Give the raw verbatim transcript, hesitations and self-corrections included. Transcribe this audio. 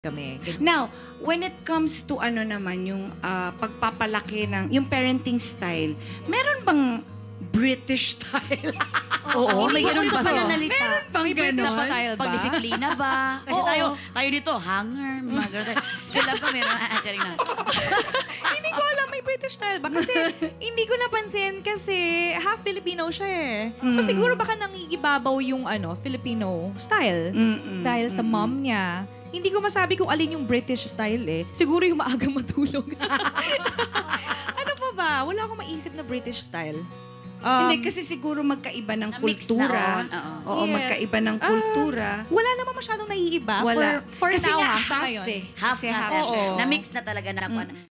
Kami. Now, when it comes to ano naman yung uh, pagpapalaki ng yung parenting style, meron bang British style? Oo, may ganun ba? Meron bang ganun? Pagdisiplina ba? Kasi tayo, tayo dito, hanger, mga ganun. Sila ba meron? Acharing na. Hindi ko alam may British style ba? Kasi hindi ko napansin kasi half Filipino siya eh. So siguro baka nangigibabaw yung ano Filipino style dahil sa mom niya. Hindi ko masabi kung alin yung British style eh. Siguro yung maaga matulog. Ano pa ba? Wala akong maisip na British style. Um, Hindi, kasi siguro magkaiba ng kultura. Na, oh, oh. Oo, yes. Magkaiba ng kultura. Uh, wala naman masyadong naiiba. Wala. For, for kasi now, nga, half, half eh. Half, half, half, half. Na-mix na talaga na ako. Mm.